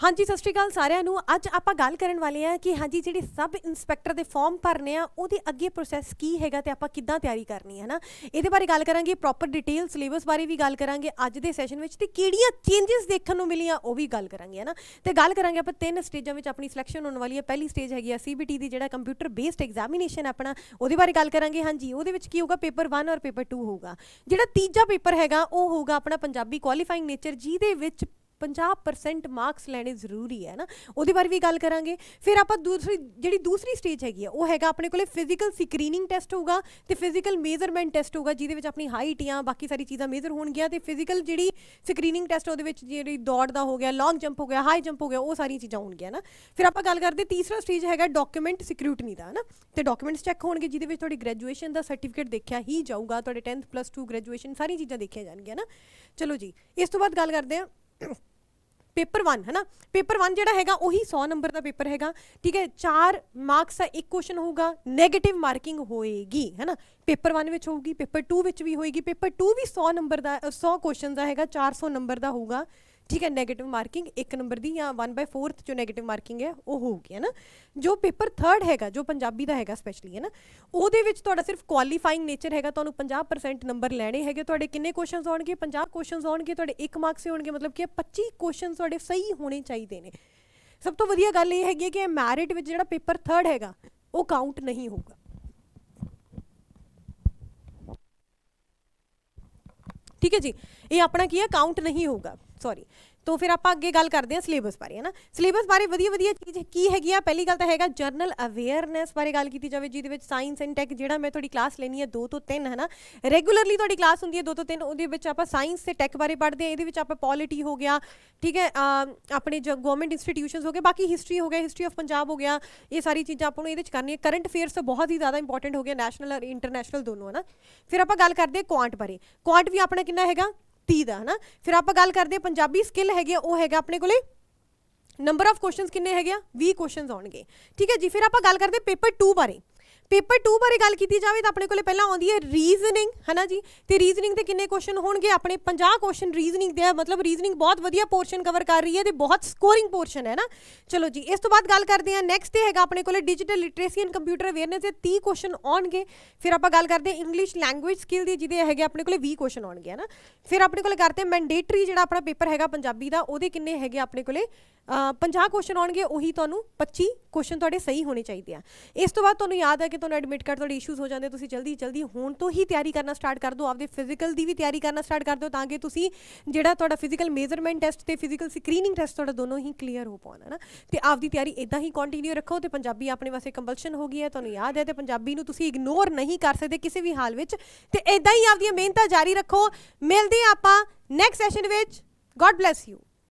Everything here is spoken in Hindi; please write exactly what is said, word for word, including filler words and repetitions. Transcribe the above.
हाँ जी सत श्री अकाल सारिਆਂ ਨੂੰ। ਅੱਜ ਆਪਾਂ ਗੱਲ ਕਰਨ ਵਾਲੇ ਆ कि हाँ जी ਜਿਹੜੇ सब इंस्पैक्टर के फॉर्म भरने आ ਉਹਦੇ ਅੱਗੇ प्रोसैस की हैगा ते ਆਪਾਂ ਕਿੱਦਾਂ ਤਿਆਰੀ करनी है ना, ਇਹਦੇ बारे ਗੱਲ ਕਰਾਂਗੇ, ਪ੍ਰੋਪਰ डिटेल सिलेबस बारे भी ਗੱਲ ਕਰਾਂਗੇ ਅੱਜ ਦੇ ਸੈਸ਼ਨ ਵਿੱਚ ਤੇ ਕਿਹੜੀਆਂ ਚੇਂजेस देखने ਨੂੰ ਮਿਲੀਆਂ ਉਹ ਵੀ ਗੱਲ ਕਰਾਂਗੇ है ना। ਤੇ ਗੱਲ ਕਰਾਂਗੇ ਆਪਾਂ ਤਿੰਨ ਸਟੇਜਾਂ ਵਿੱਚ ਆਪਣੀ ਸਿਲੈਕਸ਼ਨ ਹੋਣ ਵਾਲੀ ਹੈ। ਪਹਿਲੀ ਸਟੇਜ ਹੈਗੀ ਆ ਸੀਬੀਟੀ ਦੀ ਜਿਹੜਾ ਕੰਪਿਊਟਰ ਬੇਸਡ ਐਗਜ਼ਾਮੀਨੇਸ਼ਨ ਆਪਣਾ, ਉਹਦੇ ਬਾਰੇ ਗੱਲ ਕਰਾਂਗੇ। हाँ जी ਉਹਦੇ ਵਿੱਚ ਕੀ ਹੋਊਗਾ, पेपर वन और पेपर टू ਹੋਊਗਾ। ਜਿਹੜਾ ਤੀਜਾ पेपर ਹੈਗਾ ਉਹ ਹੋਊਗਾ ਆਪਣਾ ਪੰਜਾਬੀ ਕੁਆਲੀਫਾਈਂਗ ਨੇਚਰ, ਜਿਹਦੇ ਵਿੱਚ पंजाब परसेंट मार्क्स लेने जरूरी है ना, वो बारे भी गल करा। फिर आप दूसरी जी दूसरी स्टेज हैगी वो हैगा अपने को फिजिकल स्क्रीनिंग टेस्ट होगा तो फिजिकल मेजरमेंट टेस्ट होगा, जिसे अपनी हाइट या बाकी सारी चीज़ा मेजर होनगियां। तो फिजिकल जी स्क्रीनिंग टेस्ट वो जी दौड़ का हो गया, लॉन्ग जंप हो गया, हाई जंप हो गया, वो सारी चीज़ा होनगियां ना। फिर आप गल करते तीसरा स्टेज हैगा डॉक्यूमेंट सिक्यूटनी का है ना, तो डॉक्यूमेंट्स चैक होंगे जिसे थोड़ी ग्रैजुएशन का सर्टिफिकेट देखा ही जाऊगा, थोड़े टेंथ प्लस टू ग्रैजुएशन सारी चीज़ा देखिया जाएगी ना। चलो जी इस तो बाद गल करते हैं पेपर वन है ना। पेपर वन जिहड़ा हैगा वही सौ नंबर का पेपर हैगा, ठीक है। चार मार्क्स का एक क्वेश्चन होगा, नैगेटिव मार्किंग होएगी है ना, पेपर वन में होगी, पेपर टू में भी होएगी। पेपर टू भी सौ नंबर का सौ क्वेश्चन का हैगा, चार सौ नंबर का होगा, ठीक है। नैगेटिव मार्किंग एक नंबर की या वन बाय फोर्थ जो नैगेटिव मार्किंग है वो होगी है ना। जो पेपर थर्ड हैगा जो पंजाबी का हैगा स्पैशली है ना, उहदे विच तुहाडा सिर्फ क्वालीफाइंग नेचर हैगा, तुहानू पचास परसेंट नंबर लेने हैगे। तुहाडे किन्ने क्वेश्चन आउणगे, पचास क्वेश्चन आउणगे, तुहाडे एक मार्क्स से होणगे, मतलब कि पच्चीस क्वेश्चन तुहाडे सही होने चाहिए ने। सब तो वधिया गल इह हैगी कि मैरिट विच जिहड़ा पेपर थर्ड हैगा वो काउंट नहीं होगा, ठीक है जी। ये अपना की है काउंट नहीं होगा, सॉरी। तो फिर आप अगे गल करते हैं सिलेबस बारे है ना। सिलेबस बारे वधिया वधिया चीज़ की हैगी है। पहली गल तो हैगा जनरल अवेयरनैस बारे गल की जाए, जिसे साइंस एंड टैक जिहड़ा मैं थोड़ी क्लास लेनी है दो तो तीन है ना, रेगुलरली थोड़ी क्लास होंदी है दो तो तीन, उहदे आप साइंस से टैक बारे पढ़ते हैं। ये आप पॉलिटी हो गया, ठीक है, अपने जो गवर्नमेंट इंस्टीट्यूशन हो गए, बाकी हिस्ट्री हो गया, हिस्ट्री ऑफ पंजाब हो गया, ये सारी चीज़ें आपको ये करनी है। करंट अफेयर्स तो बहुत ही ज़्यादा इंपॉर्टेंट हो गया, नैशनल और इंटरनेशनल दोनों है ना। फिर आप गल करते हैं क्वांट बारे, क्वांट भी अपना कितना हैगा तीस है ना। फिर आप गल करते हैं पंजाबी स्किल हैगी, वो हैगा अपने को नंबर ऑफ क्वेश्चन किन्ने हैगे बीस क्वेश्चन आउणगे, ठीक है जी। फिर आप गल करते हैं पेपर टू बारे। पेपर टू बारे गल की जाए तो अपने को पहला आउंदी है रीजनिंग है ना जी। तो रीजनिंग के किन्ने क्वेश्चन होंगे अपने पचास क्वेश्चन रीजनिंग दे, मतलब रीजनिंग बहुत वधिया पोर्शन कवर कर रही है, तो बहुत स्कोरिंग पोर्शन है ना। चलो जी इस तो बाद गल करते हैं नैक्सट हैगा अपने को digital literacy and computer awareness के तीस क्वेश्चन आउणगे। फिर आप गल करते हैं इंग्लिश लैंगुएज स्किल दी, जिहदे हैगे अपने को बीस क्वेश्चन आउणगे है ना। फिर अपने को करते हैं मैंडेटरी जिहड़ा अपना पेपर हैगा पंजाबी दा, उहदे किन्ने हैगे अपने को पचास क्वेश्चन आउणगे, उही तुहानू पच्चीस क्वेश्चन तुहाडे सही होने चाहिए आ। इस तो बाद तुहानू याद है कि तुहानू एडमिट कार्ड तुहाडे इशूज हो जाते, तुसीं जल्दी जल्दी हुण तो ही तैयारी करना स्टार्ट कर दो, आपदे फिजिकल की भी तैयारी करना स्टार्ट कर दो, ताकि तुसीं जिहड़ा तुहाडा फिजिकल मेजरमेंट टेस्ट ते फिजिकल स्क्रीनिंग टेस्ट तुहाडा दोनों ही क्लीयर हो पाउणा है ना। ते आपदी तैयारी इदां ही कंटीन्यू रखो। तो पंजाबी अपने वास्ते कंपलशन हो गई है, तुहानू याद है, तो पंजाबी नूं तुसीं इग्नोर नहीं कर सकदे किसी भी हाल विच। ते इदां ही आपदियां मेहनतां जारी रखो। मिलदे आपां नेक्स्ट सैशन विच। God bless you.